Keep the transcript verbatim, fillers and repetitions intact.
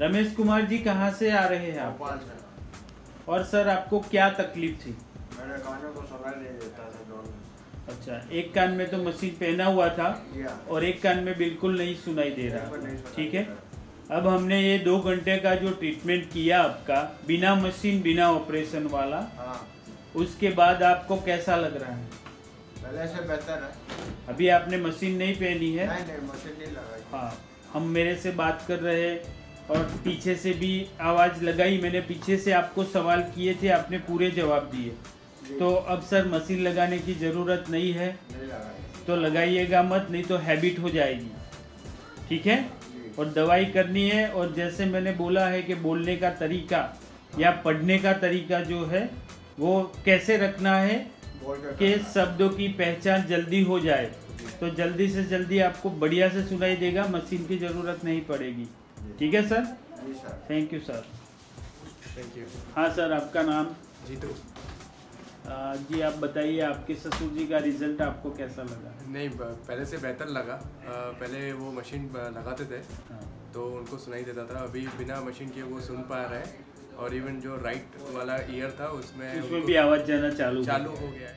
रमेश कुमार जी कहाँ से आ रहे हैं आप? भोपाल से। और सर आपको क्या तकलीफ थी? मेरे कानों को सुनाई नहीं देता था। अच्छा, एक कान में तो मशीन पहना हुआ था और एक कान में बिल्कुल नहीं सुनाई दे रहा। ठीक है, अब हमने ये दो घंटे का जो ट्रीटमेंट किया आपका बिना मशीन बिना ऑपरेशन वाला, उसके बाद आपको कैसा लग रहा है? पहले से बेहतर है। अभी आपने मशीन नहीं पहनी है? नहीं नहीं, मशीन नहीं लगाई। हाँ, हम मेरे से बात कर रहे और पीछे से भी आवाज़ लगाई मैंने, पीछे से आपको सवाल किए थे, आपने पूरे जवाब दिए। तो अब सर मशीन लगाने की ज़रूरत नहीं है, तो लगाइएगा मत, नहीं तो हैबिट हो जाएगी। ठीक है, और दवाई करनी है। और जैसे मैंने बोला है कि बोलने का तरीका या पढ़ने का तरीका जो है वो कैसे रखना है कि शब्दों की पहचान जल्दी हो जाए, तो जल्दी से जल्दी आपको बढ़िया से सुनाई देगा, मशीन की ज़रूरत नहीं पड़ेगी। ठीक है सर? जी sir. Thank you sir. Thank you. हाँ सर, आपका नाम? जीतू। जी आप बताइए, आपके ससुर जी का रिजल्ट आपको कैसा लगा? नहीं, पहले से बेहतर लगा। आ, पहले वो मशीन लगाते थे तो उनको सुनाई देता था, अभी बिना मशीन के वो सुन पा रहे हैं। और इवन जो राइट वाला ईयर था उसमें उसमें भी आवाज़ जाना चालू चालू हो गया है।